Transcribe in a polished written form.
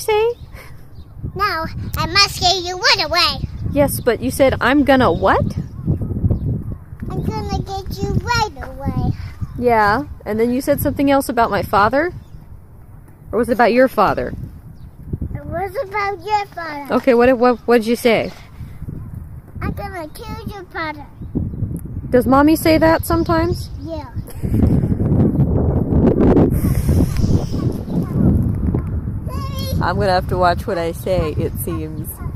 say? No, I must give you one away. Yes, but you said I'm gonna what? I'm gonna get you right away. Yeah, and then you said something else about my father? Or was it about your father? It was about your father. Okay, what did you say? I'm gonna kill your father. Does Mommy say that sometimes? Yeah. I'm gonna have to watch what I say, it seems.